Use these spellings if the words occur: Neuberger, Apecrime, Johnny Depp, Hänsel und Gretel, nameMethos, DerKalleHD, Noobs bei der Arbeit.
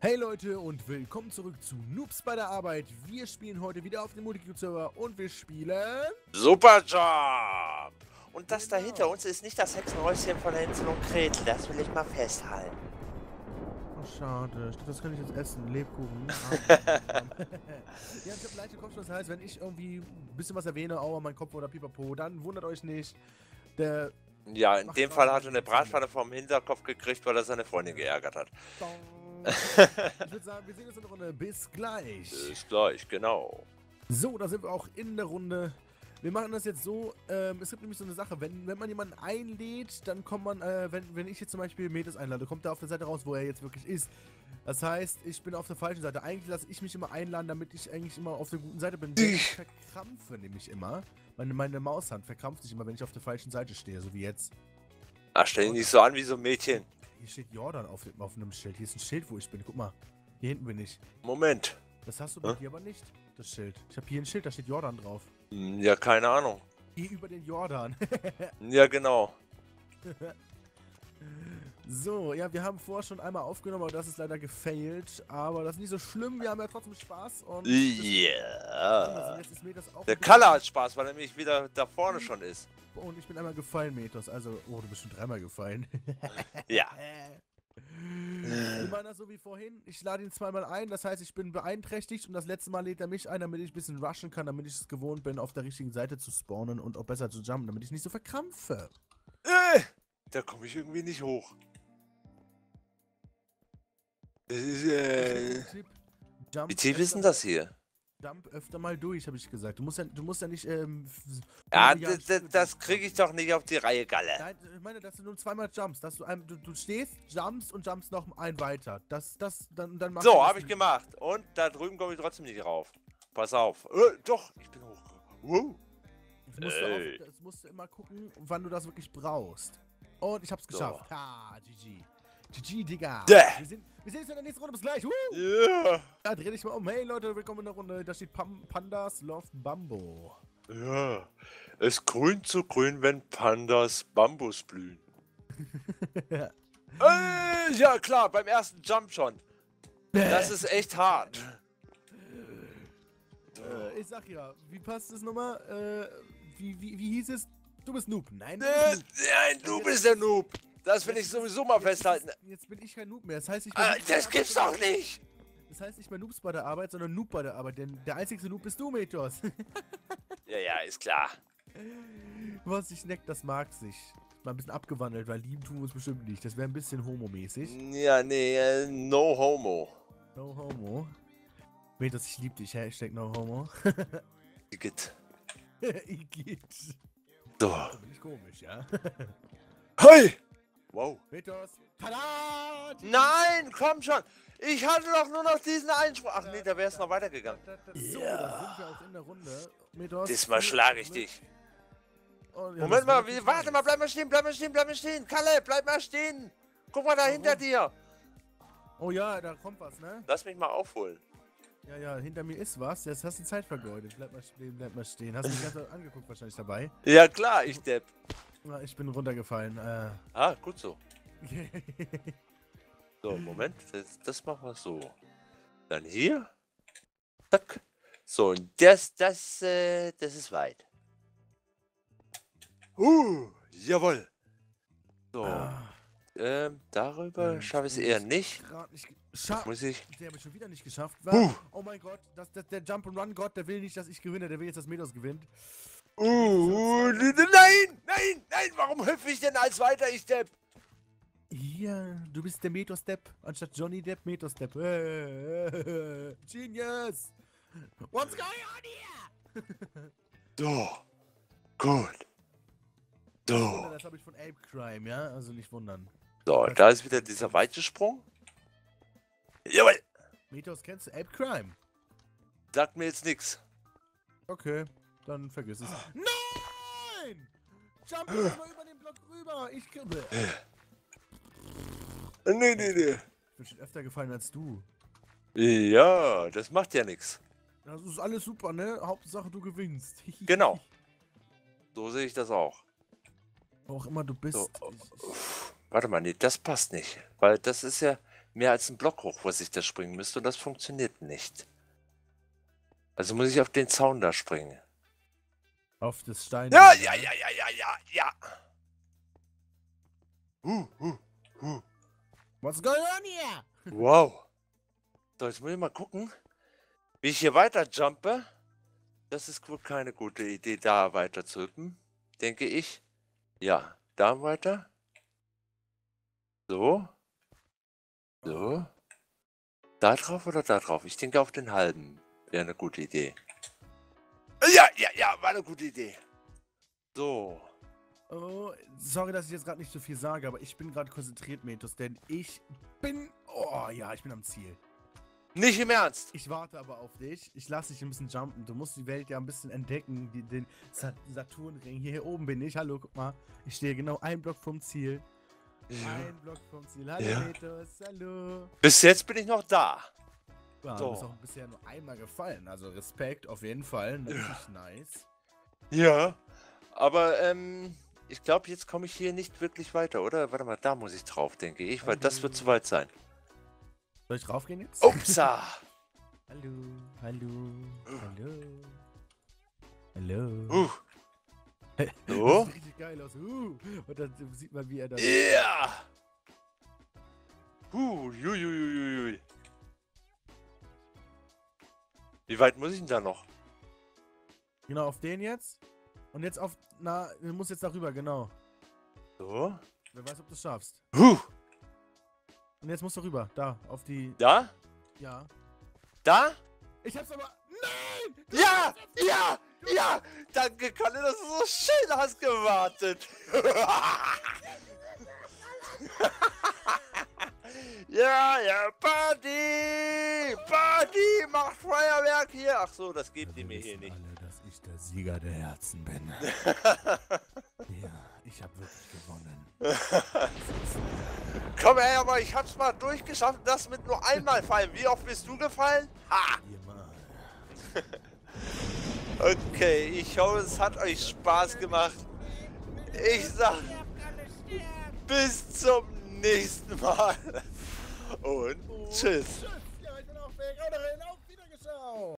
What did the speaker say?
Hey Leute und willkommen zurück zu Noobs bei der Arbeit. Wir spielen heute wieder auf dem Multicube.net-Server und wir spielen... Superjob! Und das da hinter uns ist nicht das Hexenhäuschen von Hänsel und Gretel, das will ich mal festhalten. Oh, schade. Das kann ich jetzt essen. Lebkuchen. Ja, ich hab leichte Kopfschmerzen. Das heißt, wenn ich irgendwie ein bisschen was erwähne, oh, mein Kopf oder pipapo, dann wundert euch nicht. Der... Ja, in dem Fall hat er eine Bratpfanne vom Hinterkopf gekriegt, weil er seine Freundin geärgert hat. Bong. Ich würde sagen, wir sehen uns in der Runde. Bis gleich. Bis gleich, genau. So, da sind wir auch in der Runde. Wir machen das jetzt so, es gibt nämlich so eine Sache, wenn man jemanden einlädt, dann kommt man, wenn ich jetzt zum Beispiel Methos einlade, kommt er auf der Seite raus, wo er jetzt wirklich ist. Das heißt, ich bin auf der falschen Seite. Eigentlich lasse ich mich immer einladen, damit ich eigentlich immer auf der guten Seite bin. Ich verkrampfe nämlich immer. Meine Maushand verkrampft sich immer, wenn ich auf der falschen Seite stehe, so wie jetzt. Ach, stell dich nicht so an wie so ein Mädchen. Hier steht Jordan auf einem Schild. Hier ist ein Schild, wo ich bin. Guck mal. Hier hinten bin ich. Moment. Das hast du bei dir aber nicht, das Schild. Ich habe hier ein Schild, da steht Jordan drauf. Ja, keine Ahnung. Hier über den Jordan. Ja, genau. So, ja, wir haben vorher schon einmal aufgenommen, aber das ist leider gefailt. Aber das ist nicht so schlimm, wir haben ja trotzdem Spaß. Und yeah. Ist Methos auch. Der Color hat Spaß, weil er nämlich wieder da vorne schon ist. Und ich bin einmal gefallen, Methos. Also, oh, du bist schon dreimal gefallen. Ja. Ich meine das so wie vorhin. Ich lade ihn zweimal ein, das heißt, ich bin beeinträchtigt. Und das letzte Mal lädt er mich ein, damit ich ein bisschen rushen kann, damit ich es gewohnt bin, auf der richtigen Seite zu spawnen und auch besser zu jumpen, damit ich nicht so verkrampfe. Da komme ich irgendwie nicht hoch. Das ist, wie tief ist denn das hier? Jump öfter mal durch, habe ich gesagt. Du musst ja nicht, ja, das kriege ich doch nicht auf die Reihe, Galle. Nein, ich meine, dass du nur zweimal jumpst. Dass du stehst, jumpst und jumpst noch ein weiter. Dann machst so, habe ich gemacht. Und da drüben komme ich trotzdem nicht rauf. Pass auf. Doch, ich bin hochgekommen. Wow. Jetzt musst du immer gucken, wann du das wirklich brauchst. Und ich hab's geschafft. So. Ha, GG. GG, Digga. Wir sehen uns in der nächsten Runde. Bis gleich. Yeah. Ja, dreh dich mal um. Hey, Leute, willkommen in der Runde. Da steht Pandas Love Bambo. Ja. Es grünt so grün, wenn Pandas Bambus blühen. Ja, klar. Beim ersten Jump schon. Das ist echt hart. Ich sag ja, wie passt das nochmal? Wie hieß es? Du bist Noob. Nein, nein, du bist der Noob. Das will ich sowieso mal festhalten. Jetzt bin ich kein Noob mehr. Das heißt, ich bin das gibt's doch nicht. Das heißt nicht mehr Noobs bei der Arbeit, sondern Noob bei der Arbeit. Denn der einzige Noob bist du, Methos. Ja, ist klar. Was sich neckt, das mag sich. Mal ein bisschen abgewandelt, weil lieben tun wir uns bestimmt nicht. Das wäre ein bisschen homomäßig. Ja, nee, no homo. No homo. Methos, ich lieb dich. Hashtag no homo. Igitt. Igitt. So. Das bin ich komisch, ja? Hey! Wow. Methos. Tada! Nein, komm schon. Ich hatte doch nur noch diesen Einspruch. Ach nee, da wäre es noch weitergegangen. So, da sind wir auch in der Runde. Methos. Diesmal schlage ich dich. Oh, ja, Moment mal, warte mal, bleib mal stehen, bleib mal stehen, bleib mal stehen. Kalle, bleib mal stehen. Guck mal da hinter dir. Oh ja, da kommt was, ne? Lass mich mal aufholen. Ja, hinter mir ist was. Jetzt hast du Zeit vergeudet. Bleib mal stehen. Hast du mich ganz angeguckt wahrscheinlich dabei? Ja klar, ich Depp. Ich bin runtergefallen. Ah, gut so. So, Moment. Das machen wir so. Dann hier. Zack. So, und das ist weit. Jawohl. So. Darüber schaffe ich es eher nicht. Der habe ich schon wieder nicht geschafft. Weil, oh mein Gott, der Jump-and-Run-Gott, der will nicht, dass ich gewinne. Der will jetzt, dass Methos gewinnt. Nein! Warum hüpfe ich denn als weiter, ich Depp? Ja, du bist der Methos Depp. Anstatt Johnny Depp, Methos Depp. Genius! What's going on here? So. Gut. So. Das habe ich von Apecrime, ja? Also nicht wundern. So, da ist wieder dieser weite Sprung. Jawohl! Methos, kennst du Apecrime? Sagt mir jetzt nix. Okay, dann vergiss es. Nein! Jump mal über den Block rüber! Ich kribbel! Nee. Ich bin schon öfter gefallen als du. Ja, das macht ja nix. Das ist alles super, ne? Hauptsache du gewinnst. Genau. So sehe ich das auch. Wo auch immer du bist. So, warte mal, nee, das passt nicht. Weil das ist ja... mehr als einen Block hoch, was ich da springen müsste, und das funktioniert nicht. Also muss ich auf den Zaun da springen. Auf das Stein. Ja. What's going on here? Wow. So, jetzt muss ich mal gucken, wie ich hier weiter jumpe. Das ist wohl keine gute Idee, da weiter zu hüppen, denke ich. Ja, da weiter. So. So. Da drauf oder da drauf? Ich denke, auf den halben wäre eine gute Idee. Ja, war eine gute Idee. So. Oh, sorry, dass ich jetzt gerade nicht so viel sage, aber ich bin gerade konzentriert, Methos, denn ich bin... Oh ja, ich bin am Ziel. Nicht im Ernst! Ich warte aber auf dich. Ich lasse dich ein bisschen jumpen. Du musst die Welt ja ein bisschen entdecken, den Saturnring. Hier oben bin ich. Hallo, guck mal. Ich stehe genau einen Block vom Ziel. Ja. Ein Block vom Ziel. Hallo, ja. Methos, hallo. Bis jetzt bin ich noch da. Ja, so. Du bist auch bisher nur einmal gefallen. Also Respekt auf jeden Fall. Natürlich ja. Nice. Ja, aber ich glaube, jetzt komme ich hier nicht wirklich weiter, oder? Warte mal, da muss ich drauf, denke ich, weil das wird zu weit sein. Soll ich raufgehen jetzt? Upsa! Hallo. So. Das sieht richtig geil aus. Und dann sieht man, wie er da... Ja! Wie weit muss ich denn da noch? Genau, auf den jetzt. Und jetzt auf... Na, du musst jetzt darüber, genau. So. Wer weiß, ob du es schaffst. Und jetzt musst du rüber, da, auf die... Da? Ja. Da? Ich hab's aber... Nein! Ja! Danke, Kalle, dass du so schön hast gewartet. Ja, Party! Party, macht Feuerwerk hier! Ach so, das geben die mir hier nicht. Alle, dass ich der Sieger der Herzen bin. Ja, ich hab wirklich gewonnen. Komm her, aber ich hab's mal durchgeschafft, das mit nur einmal fallen. Wie oft bist du gefallen? Ha! Okay, ich hoffe, es hat euch Spaß gemacht. Ich sag, bis zum nächsten Mal. Und tschüss.